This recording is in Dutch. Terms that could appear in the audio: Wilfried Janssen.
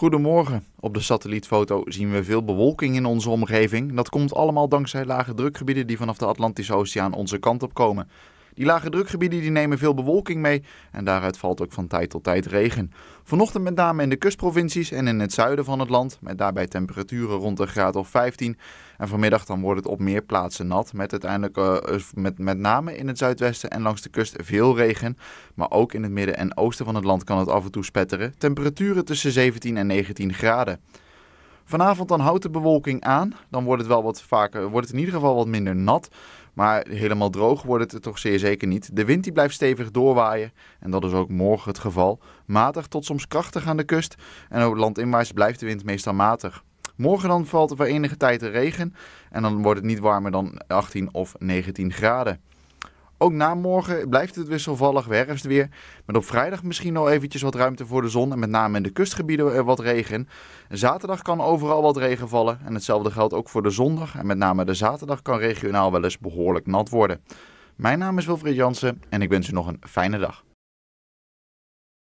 Goedemorgen. Op de satellietfoto zien we veel bewolking in onze omgeving. Dat komt allemaal dankzij lage drukgebieden die vanaf de Atlantische Oceaan onze kant op komen. Die lage drukgebieden die nemen veel bewolking mee en daaruit valt ook van tijd tot tijd regen. Vanochtend met name in de kustprovincies en in het zuiden van het land, met daarbij temperaturen rond een graad of 15. En vanmiddag dan wordt het op meer plaatsen nat, met uiteindelijk met name in het zuidwesten en langs de kust veel regen. Maar ook in het midden en oosten van het land kan het af en toe spetteren. Temperaturen tussen 17 en 19 graden. Vanavond dan houdt de bewolking aan, dan wordt het wel wat vaker, wordt het in ieder geval wat minder nat. Maar helemaal droog wordt het er toch zeer zeker niet. De wind die blijft stevig doorwaaien en dat is ook morgen het geval. Matig tot soms krachtig aan de kust en ook landinwaarts blijft de wind meestal matig. Morgen dan valt er voor enige tijd de regen en dan wordt het niet warmer dan 18 of 19 graden. Ook na morgen blijft het wisselvallig herfstweer, met op vrijdag misschien nog eventjes wat ruimte voor de zon en met name in de kustgebieden wat regen. Zaterdag kan overal wat regen vallen en hetzelfde geldt ook voor de zondag en met name de zaterdag kan regionaal wel eens behoorlijk nat worden. Mijn naam is Wilfried Janssen en ik wens u nog een fijne dag.